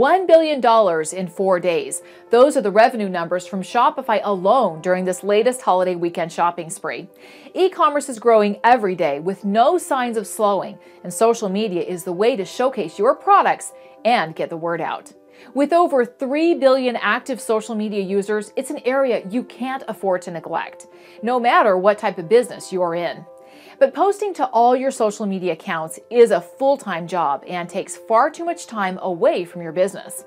$1 billion in 4 days. Those are the revenue numbers from Shopify alone during this latest holiday weekend shopping spree. E-commerce is growing every day with no signs of slowing, and social media is the way to showcase your products and get the word out. With over 3 billion active social media users, it's an area you can't afford to neglect, no matter what type of business you're in. But posting to all your social media accounts is a full-time job and takes far too much time away from your business.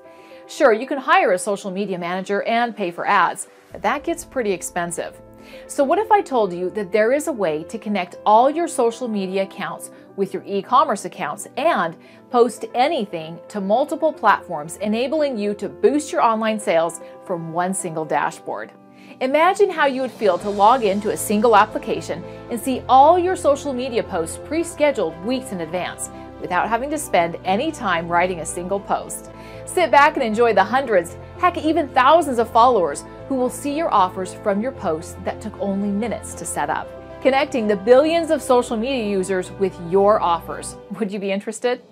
Sure, you can hire a social media manager and pay for ads, but that gets pretty expensive. So what if I told you that there is a way to connect all your social media accounts with your e-commerce accounts and post anything to multiple platforms, enabling you to boost your online sales from one single dashboard? Imagine how you would feel to log into a single application and see all your social media posts pre-scheduled weeks in advance without having to spend any time writing a single post. Sit back and enjoy the hundreds, heck, even thousands of followers who will see your offers from your posts that took only minutes to set up. Connecting the billions of social media users with your offers. Would you be interested?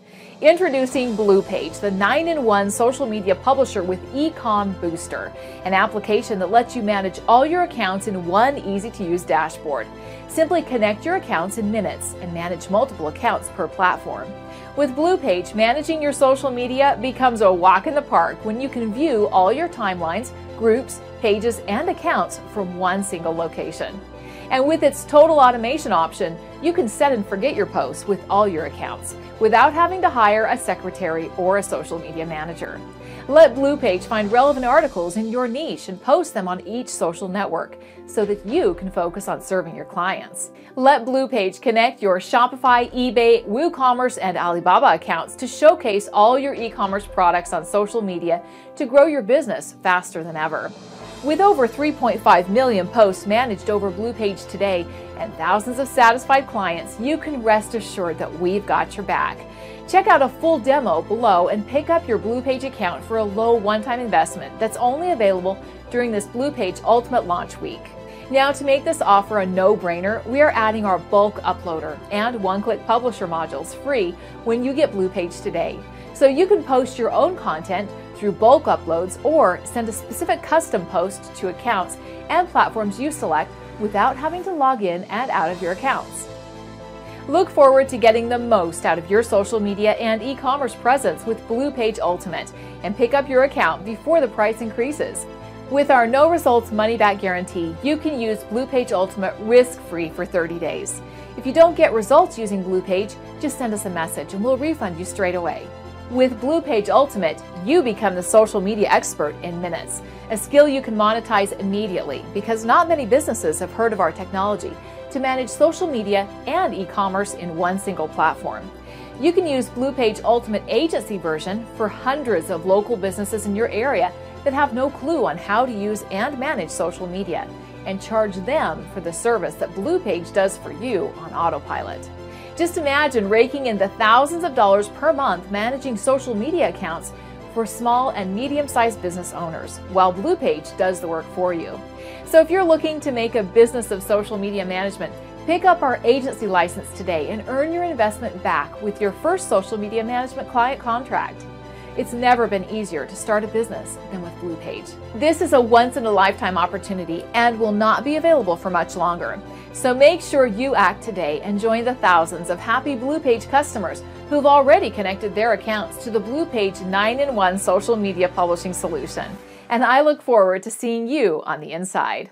Introducing BleuPage, the 9-in-1 social media publisher with Ecom Booster, an application that lets you manage all your accounts in one easy-to-use dashboard. Simply connect your accounts in minutes and manage multiple accounts per platform. With BleuPage, managing your social media becomes a walk in the park when you can view all your timelines, groups, pages, and accounts from one single location. And with its total automation option, you can set and forget your posts with all your accounts without having to hire a secretary or a social media manager. Let BleuPage find relevant articles in your niche and post them on each social network so that you can focus on serving your clients. Let BleuPage connect your Shopify, eBay, WooCommerce, and Alibaba accounts to showcase all your e-commerce products on social media to grow your business faster than ever. With over 3.5 million posts managed over BleuPage today and thousands of satisfied clients, you can rest assured that we've got your back. Check out a full demo below and pick up your BleuPage account for a low one-time investment that's only available during this BleuPage Ultimate launch week. Now, to make this offer a no-brainer, we are adding our bulk uploader and one-click publisher modules free when you get BleuPage today. So you can post your own content through bulk uploads or send a specific custom post to accounts and platforms you select without having to log in and out of your accounts. Look forward to getting the most out of your social media and e-commerce presence with BleuPage Ultimate and pick up your account before the price increases. With our no results money back guarantee, you can use BleuPage Ultimate risk-free for 30 days. If you don't get results using BleuPage, just send us a message and we'll refund you straight away. With BleuPage Ultimate, you become the social media expert in minutes, a skill you can monetize immediately because not many businesses have heard of our technology to manage social media and e-commerce in one single platform. You can use BleuPage Ultimate agency version for hundreds of local businesses in your area that have no clue on how to use and manage social media and charge them for the service that BleuPage does for you on autopilot. Just imagine raking in the thousands of dollars per month managing social media accounts for small and medium-sized business owners, while BleuPage does the work for you. So if you're looking to make a business of social media management, pick up our agency license today and earn your investment back with your first social media management client contract. It's never been easier to start a business than with BleuPage. This is a once-in-a-lifetime opportunity and will not be available for much longer. So make sure you act today and join the thousands of happy BleuPage customers who've already connected their accounts to the BleuPage 9-in-1 social media publishing solution. And I look forward to seeing you on the inside.